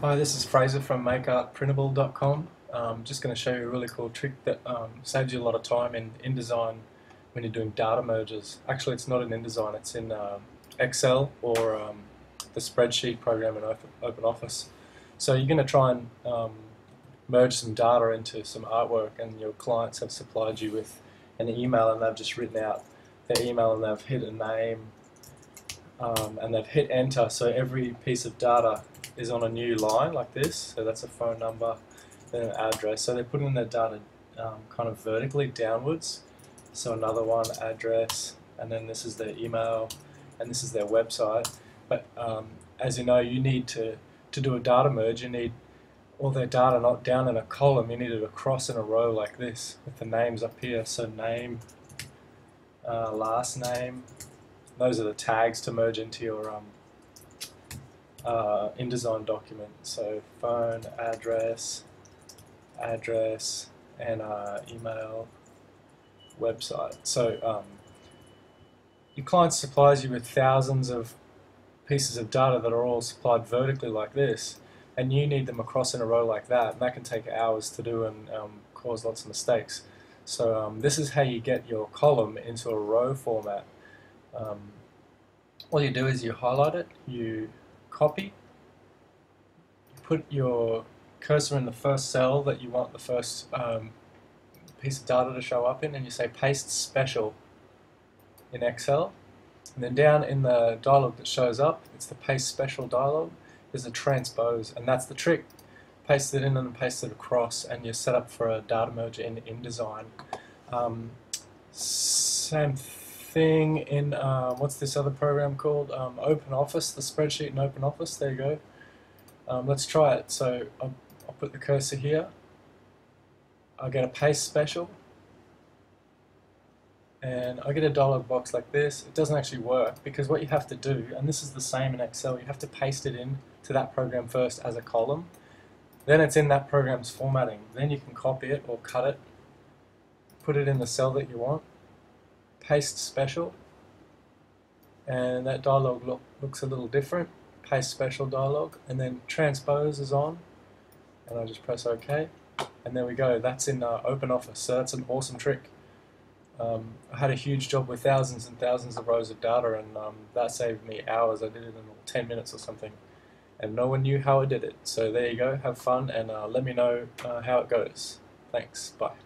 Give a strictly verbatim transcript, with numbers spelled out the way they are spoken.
Hi, this is Fraser from make art printable dot com. Um, just going to show you a really cool trick that um, saves you a lot of time in InDesign when you're doing data merges. Actually, it's not in InDesign, it's in uh, Excel or um, the spreadsheet program in Open Office. So you're going to try and um, merge some data into some artwork, and your clients have supplied you with an email, and they've just written out their email and they've hit a name um, and they've hit enter, so every piece of data is on a new line like this. So that's a phone number, then an address. So they're putting their data um, kind of vertically downwards. So another one, address, and then this is their email, and this is their website. But um, as you know, you need to to do a data merge. You need all their data not down in a column. You need it across in a row like this with the names up here. So name, uh, last name. Those are the tags to merge into your um, Uh, InDesign document. So phone, address, address, and uh, email, website. So um, your client supplies you with thousands of pieces of data that are all supplied vertically like this, and you need them across in a row like that, and that can take hours to do and um, cause lots of mistakes. So um, this is how you get your column into a row format. Um, all you do is you highlight it, you copy, put your cursor in the first cell that you want the first um, piece of data to show up in, and you say paste special in Excel, and then down in the dialog that shows up, it's the paste special dialog, there's a transpose, and that's the trick. Paste it in and paste it across, and you're set up for a data merge in InDesign. Um, same thing thing in uh, what's this other program called, um, Open Office, the spreadsheet in Open Office, there you go. Um, let's try it. So I'll, I'll put the cursor here, I'll get a paste special, and I get a dialog box like this. It doesn't actually work, because what you have to do, and this is the same in Excel, you have to paste it in to that program first as a column, then it's in that program's formatting, then you can copy it or cut it, put it in the cell that you want, paste special, and that dialog look, looks a little different, paste special dialog, and then transpose is on, and I just press OK, and there we go. That's in uh, Open Office, so that's an awesome trick. Um, I had a huge job with thousands and thousands of rows of data, and um, that saved me hours. I did it in ten minutes or something, and no one knew how I did it. So there you go, have fun, and uh, let me know uh, how it goes. Thanks, bye.